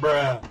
Bruh.